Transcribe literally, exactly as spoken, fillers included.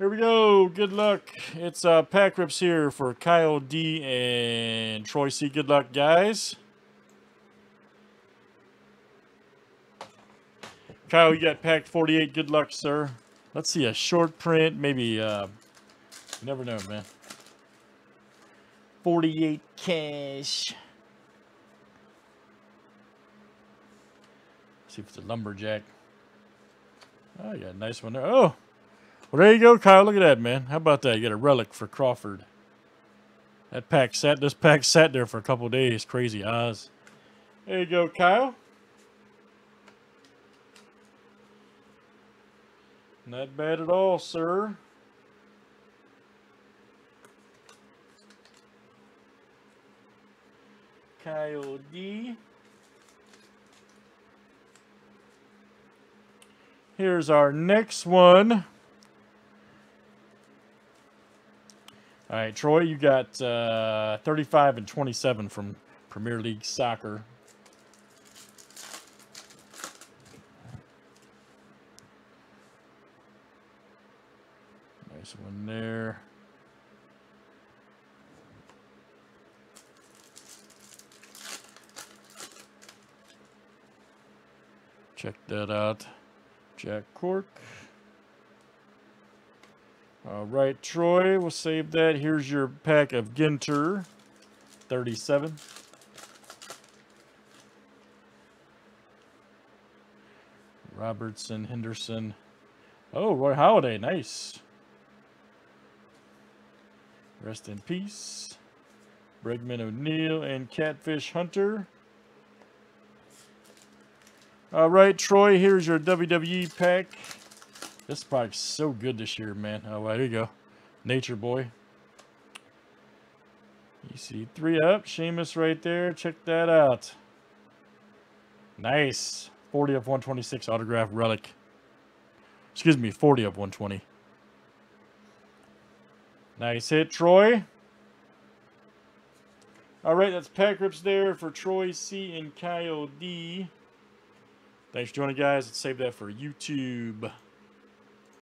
Here we go. Good luck. It's uh, Pack Rips here for Kyle D and Troy C. Good luck, guys. Kyle, you got pack forty-eight. Good luck, sir. Let's see a short print. Maybe, uh, you never know, man. forty-eight cash. See if it's a lumberjack. Oh, you got a nice one there. Oh, well, there you go, Kyle. Look at that, man. How about that? You got a relic for Crawford. That pack sat, this pack sat there for a couple days. Crazy Oz. There you go, Kyle. Not bad at all, sir. Kyle D. Here's our next one. All right, Troy, you got uh, thirty-five and twenty-seven from Premier League Soccer. Nice one there. Check that out. Jack Cork. All right, Troy, we'll save that. Here's your pack of Ginter, thirty-seven. Robertson, Henderson. Oh, Roy Holiday, nice. Rest in peace. Bregman, O'Neill, and Catfish Hunter. All right, Troy, here's your W W E pack. This pack's so good this year, man. Oh, well, here you go. Nature Boy. You see three up. Sheamus right there. Check that out. Nice. forty of one twenty-six autograph relic. Excuse me, forty of one twenty. Nice hit, Troy. All right, that's Pack Rips there for Troy C and Kyle D. Thanks for joining, guys. Let's save that for YouTube.